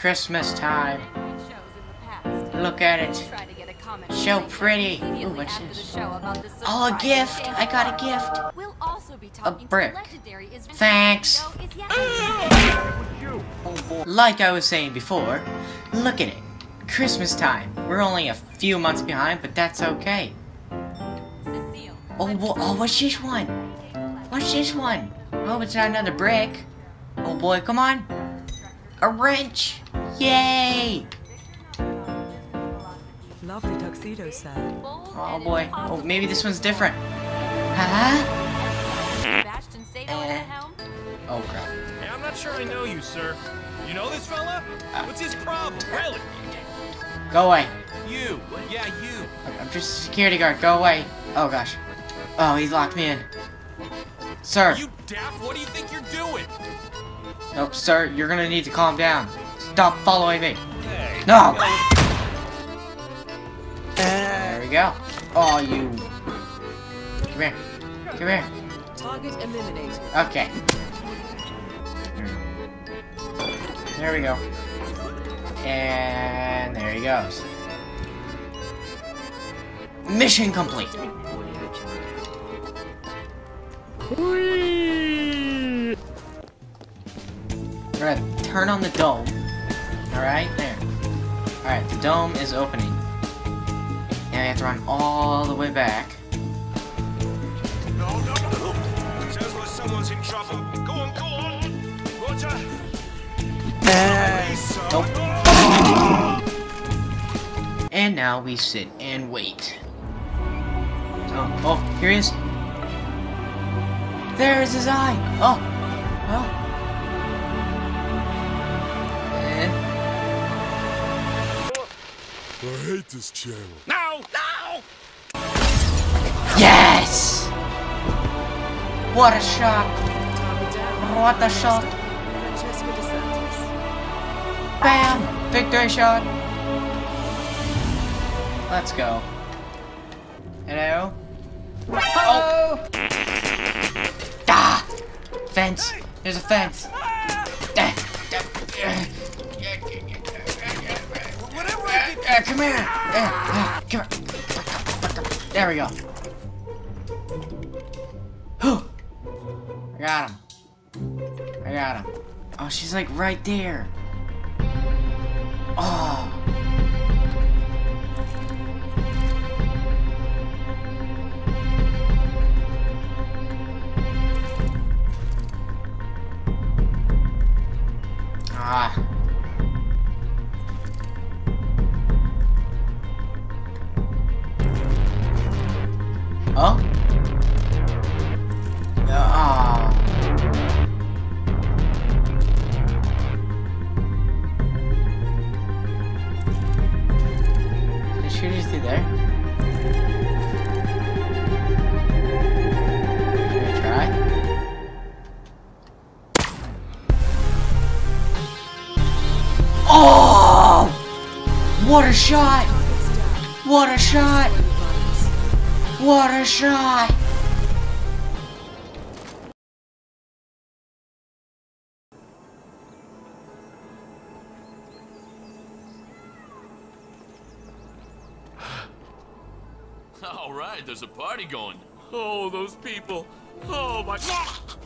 Christmas time. Look at it. So pretty. Ooh, what's this? Oh, a gift. I got a gift. We'll also be a brick. Thanks. Like I was saying before, look at it. Christmas time. We're only a few months behind, but that's okay. Oh, what's this one? What's this one? Oh, it's not another brick. Oh boy, come on. A wrench. Yay. Lovely tuxedo set. Oh boy. Oh, maybe this one's different. Huh? Oh crap. Hey, I'm not sure I know you, sir. You know this fella? What's his problem? Really? Go away. You. Yeah, you. I'm just a security guard. Go away. Oh gosh. Oh, he's locked me in. Sir. You daft? What do you think you're doing? Nope, sir. You're gonna need to calm down. Stop following me. Hey. No. There we go. Oh, you. Come here. Come here. Target eliminated. Okay. There we go. And there he goes. Mission complete. Whee! We're gonna turn on the dome. Alright, there. Alright, the dome is opening. And we have to run all the way back. No. Sounds like someone's in trouble. Go on. Roger. Nope. And now we sit and wait. Oh, here he is. There is his eye! Oh. I hate this channel. No! Yes! What a shot! What a shot! Bam! Victory shot! Let's go. Hello? Oh! Fence. There's a fence. Come here. There we go. I got him. Oh, she's like right there. Oh. Huh? Did I shoot you through there? Should I try? Oh! What a shot! What a shot! What a shot! All right, there's a party going. Oh, those people. Oh my God!